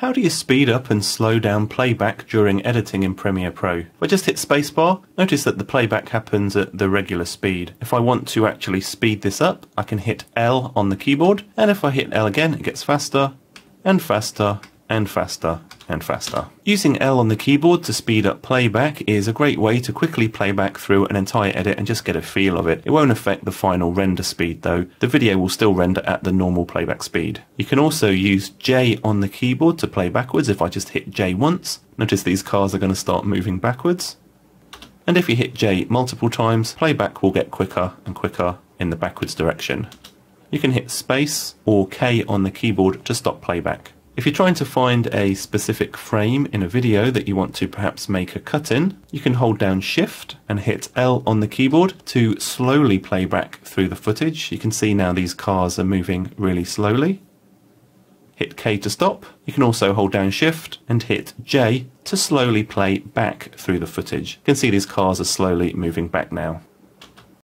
How do you speed up and slow down playback during editing in Premiere Pro? If I just hit spacebar, notice that the playback happens at the regular speed. If I want to actually speed this up, I can hit L on the keyboard, and if I hit L again, it gets faster and faster and faster and faster. Using L on the keyboard to speed up playback is a great way to quickly playback through an entire edit and just get a feel of it. It won't affect the final render speed though. The video will still render at the normal playback speed. You can also use J on the keyboard to play backwards. If I just hit J once, notice these cars are going to start moving backwards. And if you hit J multiple times, playback will get quicker and quicker in the backwards direction. You can hit space or K on the keyboard to stop playback. If you're trying to find a specific frame in a video that you want to perhaps make a cut in, you can hold down Shift and hit L on the keyboard to slowly play back through the footage. You can see now these cars are moving really slowly. Hit K to stop. You can also hold down Shift and hit J to slowly play back through the footage. You can see these cars are slowly moving back now.